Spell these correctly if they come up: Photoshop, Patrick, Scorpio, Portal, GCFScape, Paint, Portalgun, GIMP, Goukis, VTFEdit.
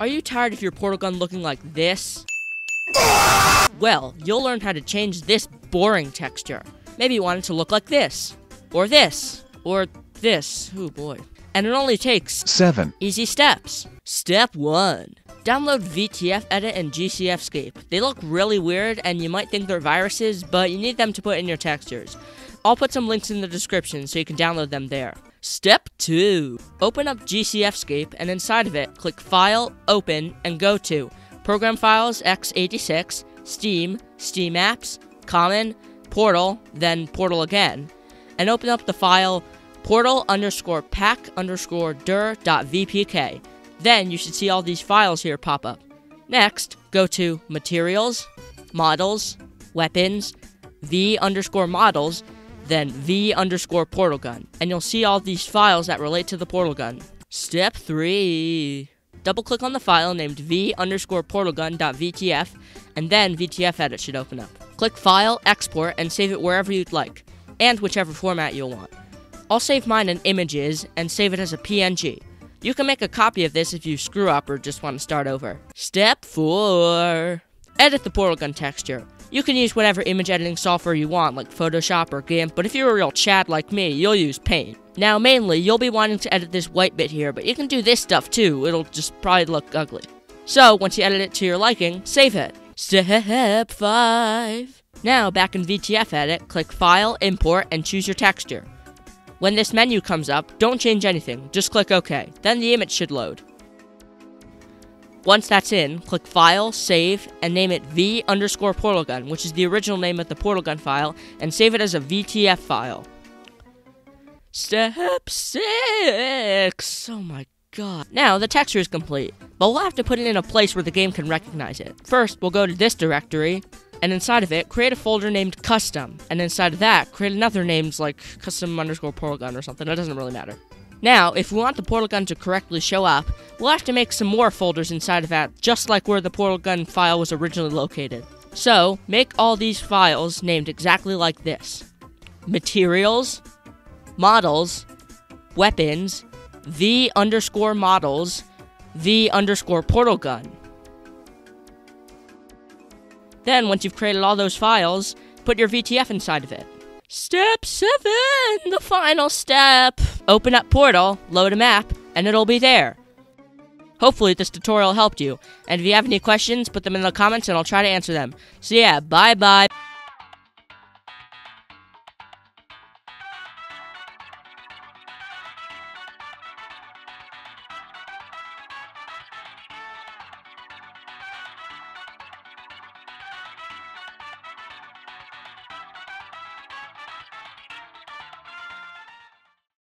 Are you tired of your Portalgun looking like this? Well, you'll learn how to change this boring texture. Maybe you want it to look like this, or this, or this. Oh boy. And it only takes 7 easy steps. Step 1. Download VTFEdit and GCFScape. They look really weird and you might think they're viruses, but you need them to put in your textures. I'll put some links in the description so you can download them there. Step 2. Open up GCFScape and inside of it, click File, Open, and go to Program Files x86, Steam, Steam Apps, Common, Portal, then Portal again, and open up the file portal_pack_dir.vpk. Then you should see all these files here pop up. Next, go to Materials, Models, Weapons, v_models, then v_portalgun, and you'll see all these files that relate to the Portalgun. Step 3. Double-click on the file named v_portalgun.vtf, and then VTFEdit should open up. Click File, Export, and save it wherever you'd like, and whichever format you'll want. I'll save mine in Images, and save it as a PNG. You can make a copy of this if you screw up or just want to start over. Step 4. Edit the Portalgun texture. You can use whatever image editing software you want, like Photoshop or GIMP, but if you're a real Chad like me, you'll use Paint. Now mainly, you'll be wanting to edit this white bit here, but you can do this stuff too, it'll just probably look ugly. So, once you edit it to your liking, save it. Step 5. Now, back in VTFEdit, click File, Import, and choose your texture. When this menu comes up, don't change anything, just click OK, then the image should load. Once that's in, click File, Save, and name it v_portalgun, which is the original name of the Portalgun file, and save it as a VTF file. Step 6! Oh my god. Now, the texture is complete, but we'll have to put it in a place where the game can recognize it. First, we'll go to this directory, and inside of it, create a folder named Custom, and inside of that, create another named, like, Custom_Portalgun or something, it doesn't really matter. Now, if we want the Portalgun to correctly show up, we'll have to make some more folders inside of that, just like where the Portalgun file was originally located. So, make all these files named exactly like this. Materials, Models, Weapons, v_models, v_portalgun. Then, once you've created all those files, put your VTF inside of it. Step 7, the final step. Open up Portal, load a map, and it'll be there. Hopefully this tutorial helped you, and if you have any questions, put them in the comments and I'll try to answer them. So yeah, bye bye.